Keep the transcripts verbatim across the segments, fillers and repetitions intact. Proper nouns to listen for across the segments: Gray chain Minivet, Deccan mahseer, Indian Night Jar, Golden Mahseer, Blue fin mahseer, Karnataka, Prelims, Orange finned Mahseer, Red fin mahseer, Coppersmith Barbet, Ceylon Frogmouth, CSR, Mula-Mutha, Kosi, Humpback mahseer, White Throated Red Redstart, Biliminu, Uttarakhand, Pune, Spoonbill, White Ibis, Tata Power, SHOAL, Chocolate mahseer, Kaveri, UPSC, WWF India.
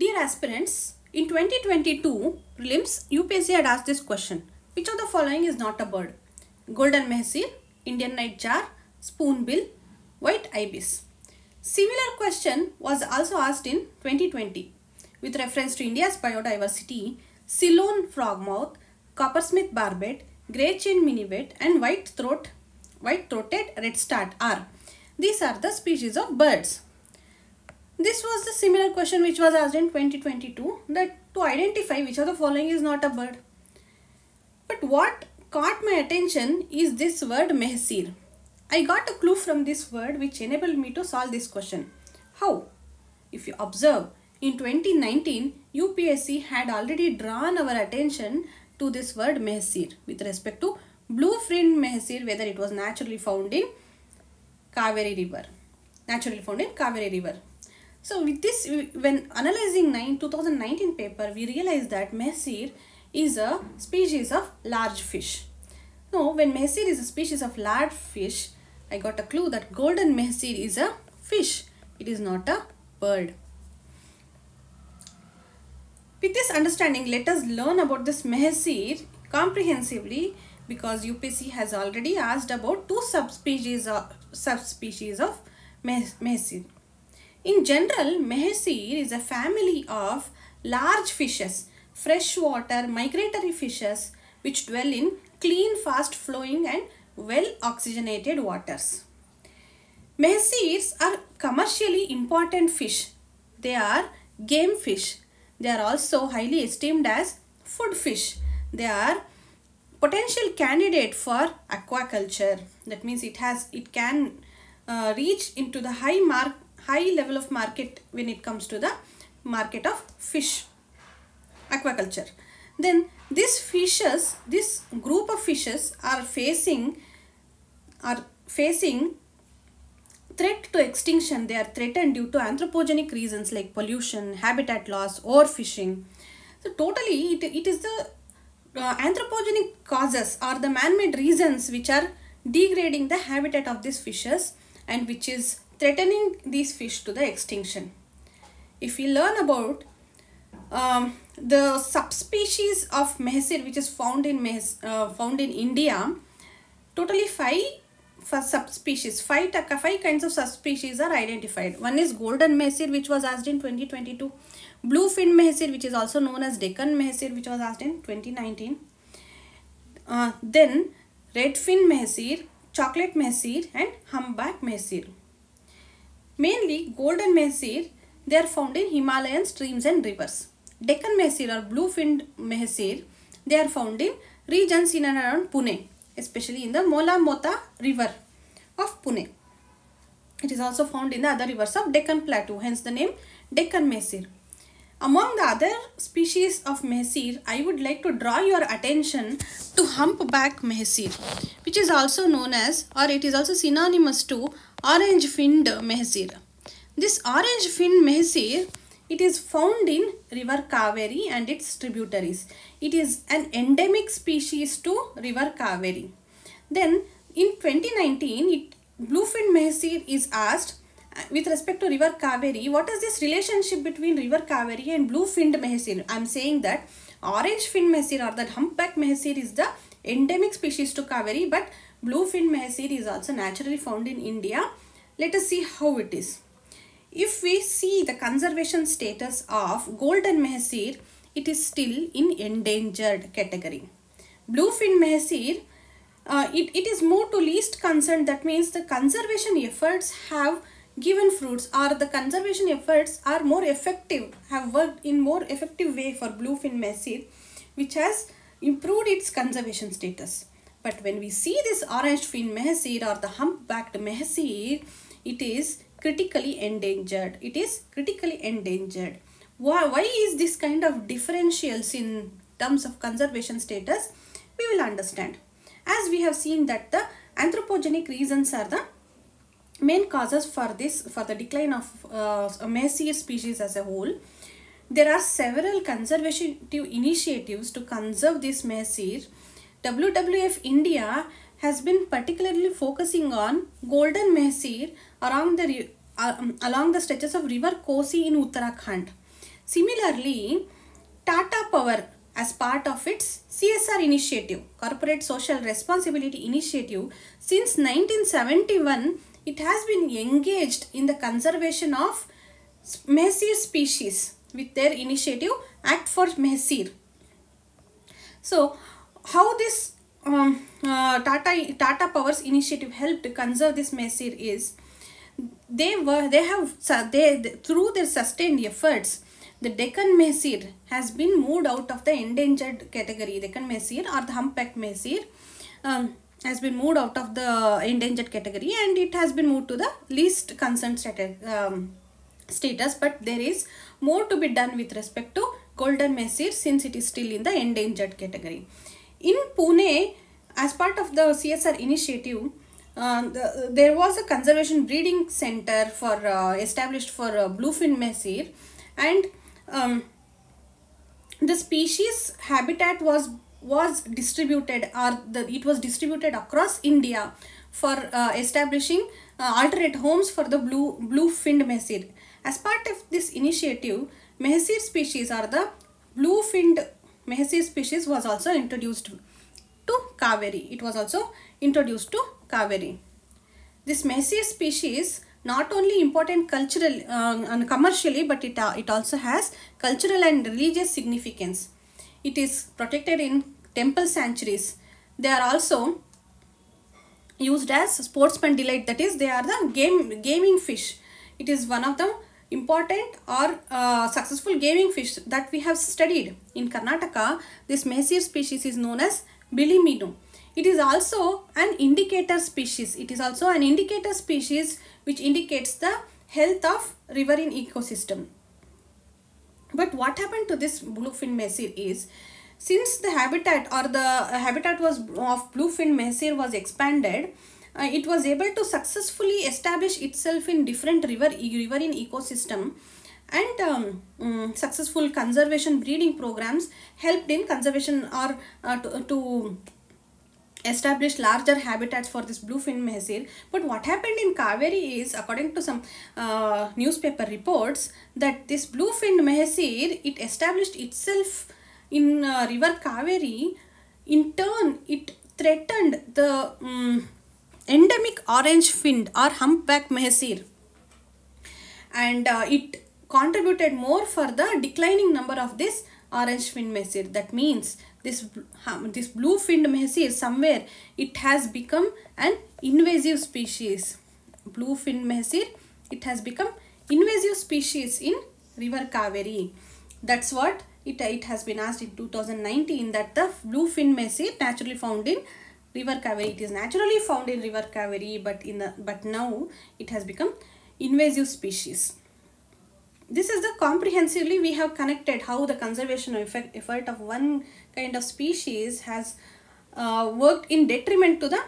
Dear aspirants, in twenty twenty-two prelims, U P S C had asked this question. Which of the following is not a bird? Golden mahseer, Indian Night Jar, Spoonbill, White Ibis. Similar question was also asked in twenty twenty with reference to India's biodiversity. Ceylon Frogmouth, Coppersmith Barbet, Gray Chain Minivet and White Throat, White Throated Redstart are. These are the species of birds. This was the similar question which was asked in twenty twenty-two, that to identify which of the following is not a bird. But what caught my attention is this word mahseer. I got a clue from this word which enabled me to solve this question. How? If you observe, in twenty nineteen, U P S C had already drawn our attention to this word mahseer with respect to blue fin mahseer, whether it was naturally found in Kaveri river. Naturally found in Kaveri river. So with this, when analyzing twenty nineteen paper, we realized that mahseer is a species of large fish. Now, when mahseer is a species of large fish, I got a clue that golden mahseer is a fish. It is not a bird. With this understanding, let us learn about this mahseer comprehensively, because U P S C has already asked about two subspecies of subspecies of mahseer. In general, mahseer is a family of large fishes, freshwater migratory fishes, which dwell in clean, fast flowing and well oxygenated waters. Mahseers are commercially important fish. They are game fish. They are also highly esteemed as food fish. They are potential candidate for aquaculture. That means it has it can uh, reach into the high mark high level of market when it comes to the market of fish aquaculture. Then these fishes, this group of fishes are facing are facing threat to extinction. They are threatened due to anthropogenic reasons like pollution, habitat loss or fishing. So totally it, it is the uh, anthropogenic causes or the man-made reasons which are degrading the habitat of these fishes and which is threatening these fish to the extinction. If we learn about um, the subspecies of mahseer which is found in Mahse, uh, found in India, totally five for subspecies, five, five kinds of subspecies are identified. One is golden mahseer, which was asked in twenty twenty-two. Blue fin mahseer, which is also known as Deccan mahseer, which was asked in twenty nineteen. Uh, then red fin mahseer, chocolate mahseer and humpback mahseer. Mainly golden mahseer, they are found in Himalayan streams and rivers. Deccan mahseer or blue fin mahseer, they are found in regions in and around Pune, especially in the Mula-Mutha river of Pune. It is also found in the other rivers of Deccan plateau, hence the name Deccan mahseer. Among the other species of mahseer, I would like to draw your attention to humpback mahseer, which is also known as, or it is also synonymous to, orange finned mahseer. This orange finned mahseer, it is found in river Kaveri and its tributaries. It is an endemic species to river Kaveri. Then in twenty nineteen, it, blue fin mahseer is asked with respect to river Kaveri. What is this relationship between river Kaveri and blue finned mahseer? I am saying that orange fin mahseer or that humpback mahseer is the endemic species to Kaveri, but blue fin mahseer is also naturally found in India. Let us see how it is. If we see the conservation status of golden mahseer, it is still in endangered category. Blue fin mahseer, uh, it, it is moved to least concern. That means the conservation efforts have given fruits, or the conservation efforts are more effective, have worked in more effective way for blue fin mahseer, which has improved its conservation status. But when we see this orange fin mahseer or the humpbacked mahseer, it is critically endangered. It is critically endangered. Why, why is this kind of differentials in terms of conservation status? We will understand. As we have seen that the anthropogenic reasons are the main causes for this, for the decline of uh, mahseer species as a whole. There are several conservative initiatives to conserve this mahseer. W W F India has been particularly focusing on golden mahseer around the, uh, along the stretches of river Kosi in Uttarakhand. Similarly, Tata Power, as part of its C S R initiative, Corporate Social Responsibility Initiative, since nineteen seventy-one, it has been engaged in the conservation of mahseer species with their initiative Act for Mahseer. So, how this um, uh, Tata, Tata Power's initiative helped to conserve this mahseer is, they were they have they through their sustained efforts, the Deccan mahseer has been moved out of the endangered category. Deccan mahseer or the Humpback mahseer um, has been moved out of the endangered category, and it has been moved to the least concern status. Um, status but there is more to be done with respect to Golden mahseer, since it is still in the endangered category. In Pune, as part of the C S R initiative, uh, the, there was a conservation breeding center for uh, established for uh, blue fin mahseer, and um, the species habitat was was distributed or the it was distributed across India for uh, establishing uh, alternate homes for the blue blue finned mahseer. As part of this initiative, mahseer species or the blue finned mahseer species was also introduced to Kaveri. It was also introduced to Kaveri. This mahseer species not only important culturally uh, and commercially, but it uh, it also has cultural and religious significance. It is protected in temple sanctuaries. They are also used as sportsman delight. That is, they are the game gaming fish. It is one of the important or uh, successful gaming fish that we have studied in Karnataka. This mahseer species is known as Biliminu. It is also an indicator species. It is also an indicator species which indicates the health of riverine ecosystem. But what happened to this blue fin mahseer is, since the habitat or the habitat was of blue fin mahseer was expanded, uh, it was able to successfully establish itself in different river riverine ecosystem, and um, um, successful conservation breeding programs helped in conservation or uh, to, to establish larger habitats for this blue fin mahseer. But what happened in Kaveri is, according to some uh, newspaper reports, that this blue fin mahseer, it established itself in uh, river Kaveri. In turn, it threatened the um, endemic orange finned or humpback mahseer, and uh, it contributed more for the declining number of this orange finned mahseer. That means this this blue finned mahseer, somewhere it has become an invasive species. Blue finned mahseer, it has become invasive species in river Kaveri. That's what it it has been asked in two thousand nineteen, that the blue finned mahseer naturally found in river Kaveri. It is naturally found in river Kaveri, but in the but now it has become invasive species. This is the comprehensively we have connected how the conservation effect, effort of one kind of species has uh, worked in detriment to the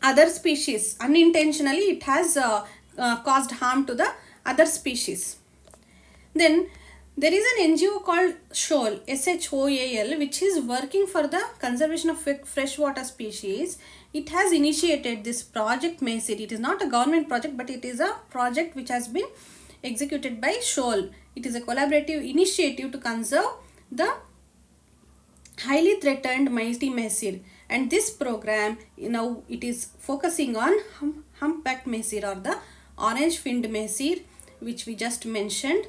other species. Unintentionally, it has uh, uh, caused harm to the other species. Then there is an N G O called SHOAL, S H O A L, which is working for the conservation of freshwater species. It has initiated this project mahseer. It is not a government project, but it is a project which has been executed by SHOAL. It is a collaborative initiative to conserve the highly threatened mighty mahseer, and this program, you know, it is focusing on hum humpback mahseer or the orange finned mahseer, which we just mentioned,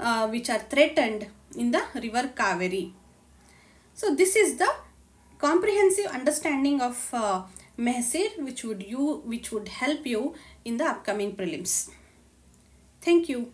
uh, which are threatened in the river Kaveri. So this is the comprehensive understanding of uh, mahseer, which would you which would help you in the upcoming prelims. Thank you.